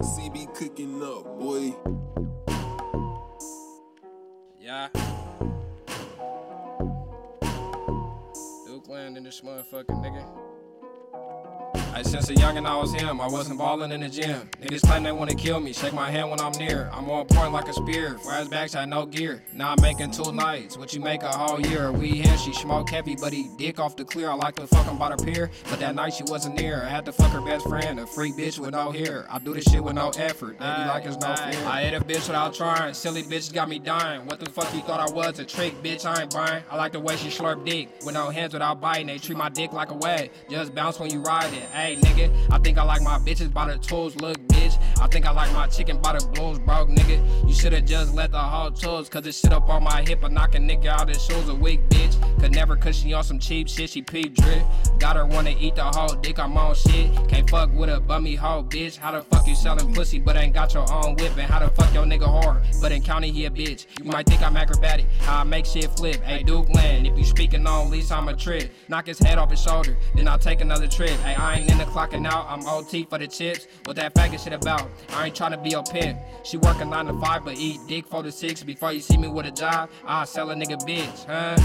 CB cooking up, boy. Yeah. Still clan in this motherfucking nigga. Since a youngin' I was him, I wasn't ballin' in the gym. Niggas claim they wanna kill me, shake my hand when I'm near. I'm on point like a spear, whereas backs had no gear. Now I'm making 2 nights, what you make a whole year. We here, she smoke heavy, but he dick off the clear. I like to fuck him by the pier, but that night she wasn't near. I had to fuck her best friend, a freak bitch with no hair. I do this shit with no effort, baby, like it's no fear. I hit a bitch without trying, silly bitch got me dying. What the fuck you thought I was, a trick bitch, I ain't buying. I like the way she slurp dick, with no hands without biting. They treat my dick like a wag, just bounce when you ride it. Hey nigga, I think I like my bitches by the tools, look bitch. I think I like my chicken by the blooms, broke nigga. You shoulda just let the whole tools, cause it shit up on my hip. I knock a nigga out his shoes, a weak bitch. Could never cause she on some cheap shit, she peep drip. Got her wanna eat the whole dick, I'm on shit. Can't fuck with a bummy hoe, bitch. How the fuck you selling pussy, but ain't got your own whip? And how the fuck your nigga hard, but in county he a bitch? You might think I'm acrobatic, how I make shit flip. Hey Duke Land, if you speaking on lease, I'm a trick. Knock his head off his shoulder, then I take another trip. Hey, I ain't in the clocking out, I'm OT for the chips. What that faggot shit about? I ain't tryna be your pimp. She working 9 to 5, but eat dick 4 to 6. Before you see me with a job, I sell a nigga bitch, huh?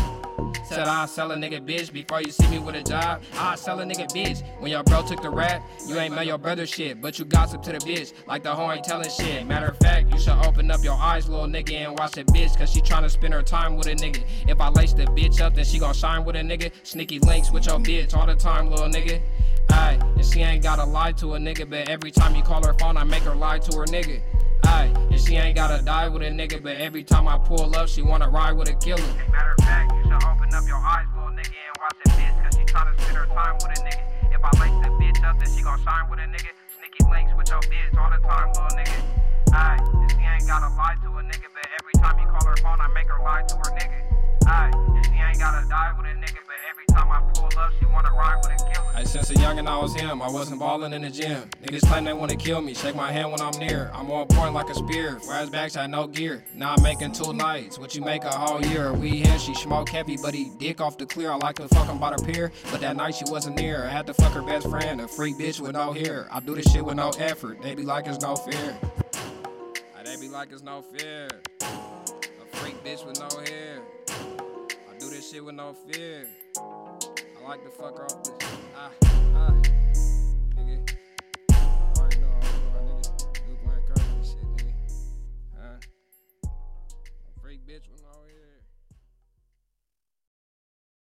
Said I sell a nigga bitch. Before you see me with a job, I sell a nigga bitch. When your bro took the rap, you ain't mail your brother shit, but you gossip to the bitch like the hoe ain't telling shit. Matter of fact, you should open up your eyes, little nigga, and watch that bitch, cause she tryna spend her time with a nigga. If I lace the bitch up, then she gon' shine with a nigga. Sneaky links with your bitch all the time, little nigga. Ay, and she ain't gotta lie to a nigga, but every time you call her phone, I make her lie to her nigga. Ay, and she ain't gotta die with a nigga, but every time I pull up, she wanna ride with a killer. Matter of fact, you should open up your eyes, little nigga, and watch that bitch, cause she tryna spend her time with a nigga. If I lace the bitch up, then she gon' shine with a nigga. Sneaky links with your bitch all the time, little nigga. Ay, and she ain't gotta lie to a nigga, but every time you call her phone, I make her lie to her nigga. Ay, and she ain't gotta die with a nigga, but every time I pull up, she wanna ride with a killer. Ay, since a youngin' I was him, I wasn't ballin' in the gym. Niggas claim they wanna kill me, shake my hand when I'm near. I'm on point like a spear, whereas backs had no gear. Now I'm making 2 nights, what you make a whole year. We here, she smoke heavy, but he dick off the clear. I like to fuck him by the pier, but that night she wasn't near. I had to fuck her best friend, a freak bitch with no hair. I do this shit with no effort, they be like it's no fear. Ay, they be like it's no fear. A freak bitch with no hair. Do this shit with no fear. I like to fuck off this. Nigga. I already know all my niggas. Duke Land Curry and shit, nigga. Freak bitch with no hair.